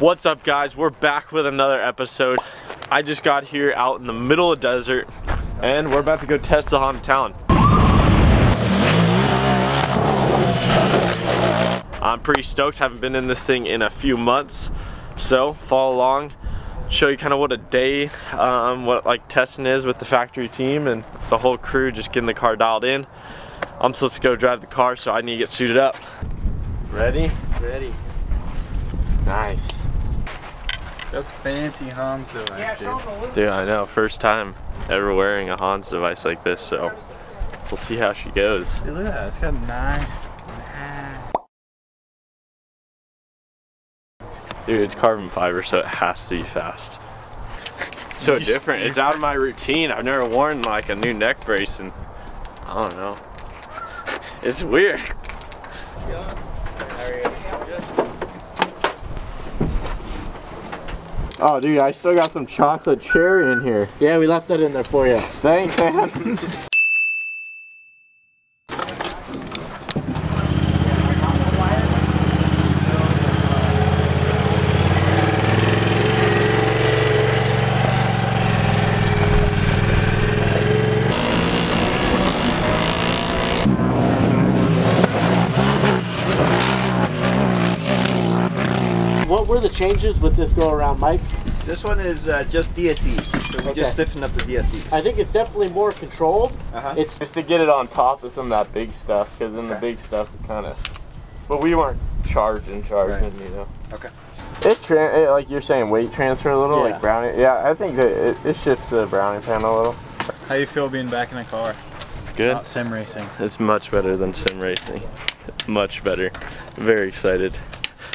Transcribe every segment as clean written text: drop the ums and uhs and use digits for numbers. What's up, guys? We're back with another episode. I just got here out in the middle of the desert and we're about to go test the Honda Talon. I'm pretty stoked. Haven't been in this thing in a few months, so follow along, show you kind of what a day what testing is with the factory team and the whole crew, just getting the car dialed in. I'm supposed to go drive the car, so I need to get suited up. Ready? Ready. Nice. That's fancy Hans device, dude. Dude, I know. First time ever wearing a Hans device like this, so we'll see how she goes. Hey, look at that. It's got nice. Dude, it's carbon fiber, so it has to be fast. So different. It's out of my routine. I've never worn like a new neck brace, and I don't know. It's weird. Oh, dude, I still got some chocolate cherry in here. Yeah, we left that in there for you. Thanks, man. What were the changes with this go around, Mike? This one is just DSEs, so we just stiffen up the DSEs. I think it's definitely more controlled. It's just to get it on top of some of that big stuff, because then the big stuff kind of, but we weren't charging, you know. Okay. It, like you're saying, weight transfer a little, like Browning. Yeah, I think that it shifts the Browning panel a little. How you feel being back in a car? It's good. Not sim racing. It's much better than sim racing. Much better. Very excited.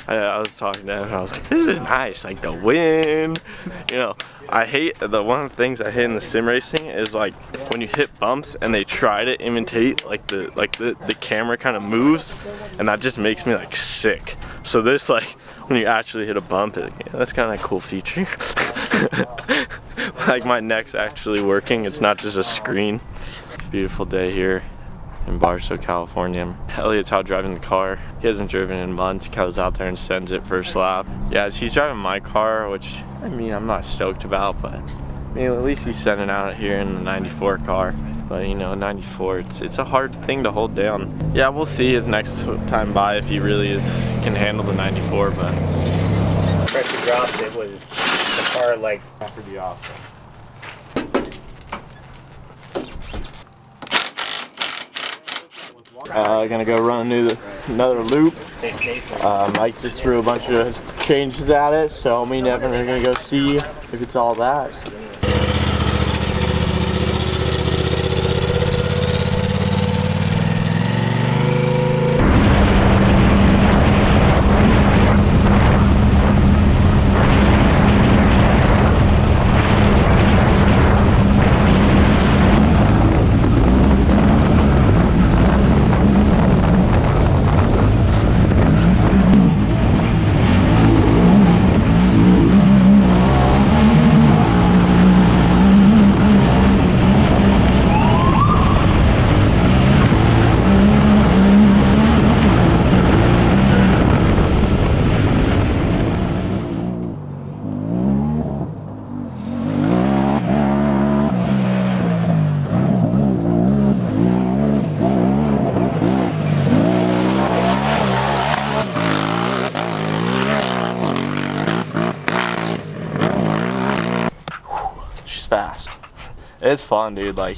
I was talking to him and I was like, this is nice, like the wind. You know, I hate, one of the things I hate in the sim racing is like when you hit bumps and they try to imitate like the camera kind of moves, and that just makes me like sick. So this, like when you actually hit a bump, that's kind of a cool feature. Like my neck's actually working, it's not just a screen. It's a beautiful day here in Barso, California. Elliot's out driving the car. He hasn't driven in months. Kyle's out there and sends it first lap. Yeah, he's driving my car, which, I mean, I'm not stoked about, but I mean, at least he's sending out here in the 94 car. But you know, 94, it's a hard thing to hold down. Yeah, we'll see his next time by if he really can handle the 94, but. Pressure dropped, it was the car like after the off. Gonna go run another loop. Mike just threw a bunch of changes at it, so me and Evan are gonna go see if it's all that. Fast. It's fun, dude. Like,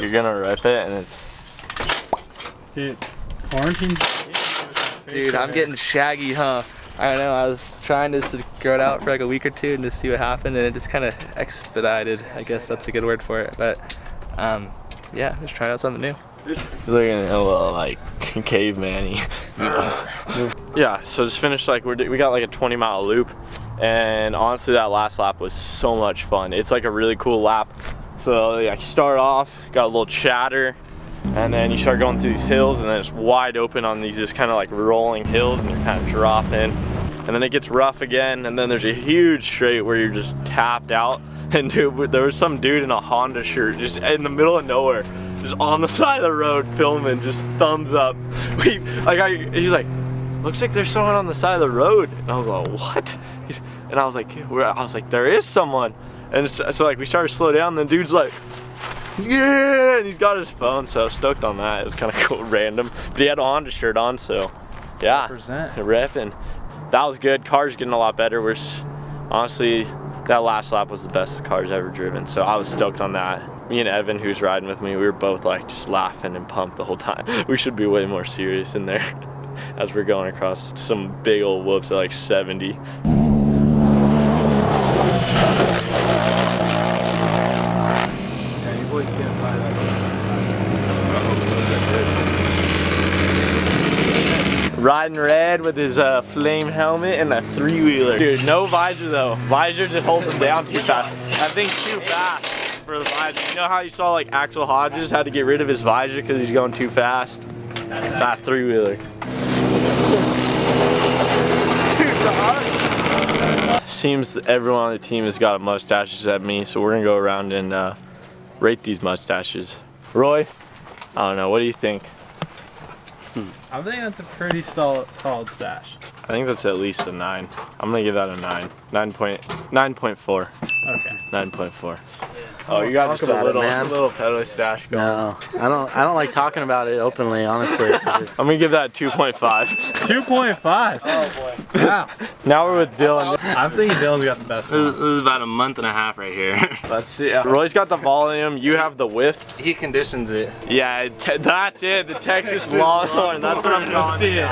you're gonna rip it, and it's. Dude, quarantine. Dude, I'm getting shaggy, huh? I know. I was trying just to grow it out for like a week or two and just see what happened, and it just kind of expedited. I guess that's a good word for it. But, yeah, just trying out something new. He's looking a little like caveman-y. Yeah. So just finished like we got like a 20-mile loop. And honestly, that last lap was so much fun. It's like a really cool lap. So yeah, you start off, got a little chatter, and then you start going through these hills, and then it's wide open on these just kind of like rolling hills, and you're kind of dropping. And then it gets rough again, and then there's a huge straight where you're just tapped out. And dude, there was some dude in a Honda shirt just in the middle of nowhere, just on the side of the road filming, just thumbs up. He's like, looks like there's someone on the side of the road. And I was like, what? And I was like, there is someone. And so like we started to slow down, and the dude's like, yeah, and he's got his phone, so I was stoked on that. It was kind of cool, random. But he had a Honda shirt on, so yeah, repping. That was good. Car's getting a lot better. We're honestly, that last lap was the best the car's ever driven, so I was stoked on that. Me and Evan, who's riding with me, we were both like just laughing and pumped the whole time. We should be way more serious in there as we're going across some big old whoops at like 70. Riding red with his flame helmet and a three-wheeler. Dude, no visor though. Visor just holds him down too fast. That thing's too fast for the visor. You know how you saw like Axel Hodges had to get rid of his visor because he's going too fast? That three-wheeler. Seems everyone on the team has got mustaches except me, so we're gonna go around and rate these mustaches. Roy, I don't know, what do you think? I think that's a pretty solid stash. I think that's at least a 9. I'm gonna give that a 9. 9.4. Okay. 9.4. Oh, you got just a little pedo stash going. No, I don't like talking about it openly, honestly. I'm gonna give that a 2.5. 2.5. Oh boy. Wow. Now we're with Dylan. I'm thinking Dylan's got the best one. This is about a month and a half right here. Let's see. Roy's got the volume. You have the width. He conditions it. Yeah, that's it. The Texas Longhorn. That's what I'm calling it.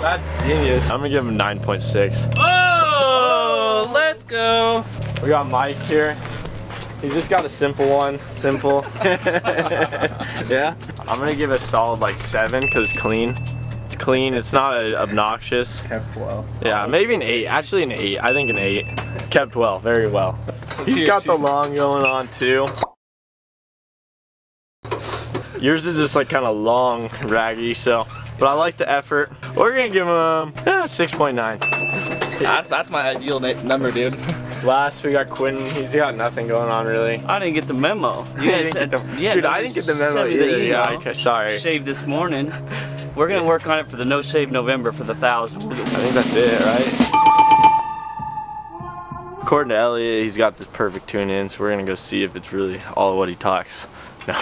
That's genius. I'm gonna give him 9.6. Oh, let's go. We got Mike here. He just got a simple one. Simple. Yeah. I'm gonna give a solid like 7 because it's clean. It's clean. It's not obnoxious. Kept well. Yeah, maybe an 8. Actually, an 8. I think an 8. Kept well, very well. He's got the long going on too. Yours is just like kind of long, raggy. So. But I like the effort. We're gonna give him 6.9. That's my ideal number, dude. Last we got Quentin. He's got nothing going on really. I didn't get the memo. You guys said, yeah, dude, I didn't get the memo either. Yeah, okay, sorry. Shaved this morning. We're gonna work on it for the No Shave November for the 1,000. I think that's it, right? According to Elliot, he's got this perfect tune in, so we're gonna go see if it's really all of what he talks. No.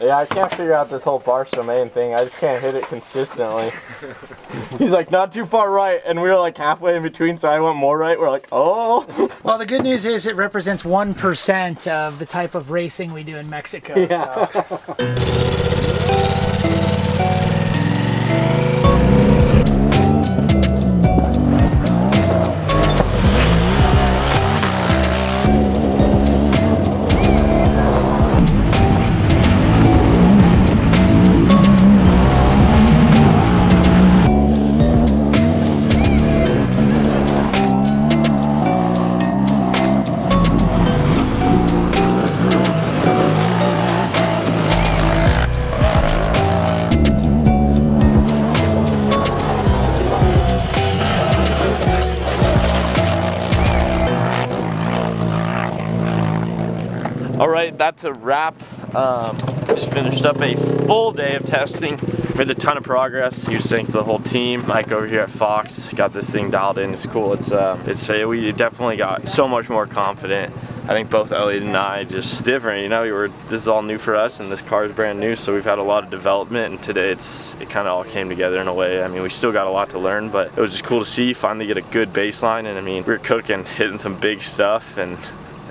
Yeah, I can't figure out this whole Barso Main thing. I just can't hit it consistently. He's like, not too far right, and we were like halfway in between, so I went more right. We're like, oh. Well, the good news is it represents 1% of the type of racing we do in Mexico. Yeah. So. Alright, that's a wrap. Just finished up a full day of testing. Made a ton of progress. Huge thanks to the whole team. Mike over here at Fox got this thing dialed in. It's cool. We definitely got so much more confident. I think both Elliot and I just different, you know, this is all new for us and this car is brand new, so we've had a lot of development, and today it kind of all came together in a way. I mean, we still got a lot to learn, but it was just cool to see, finally get a good baseline, and I mean, we were cooking, hitting some big stuff, and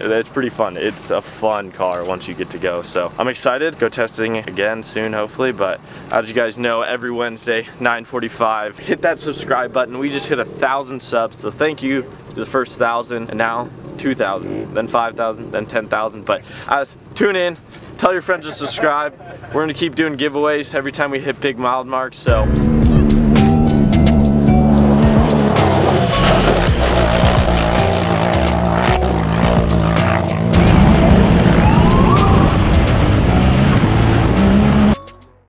it's pretty fun. It's a fun car once you get to go. So I'm excited. Go testing again soon, hopefully. But as you guys know, every Wednesday, 9:45, hit that subscribe button. We just hit 1,000 subs. So thank you to the first 1,000, and now 2,000, then 5,000, then 10,000. But as tune in, tell your friends to subscribe. We're gonna keep doing giveaways every time we hit big mile marks. So.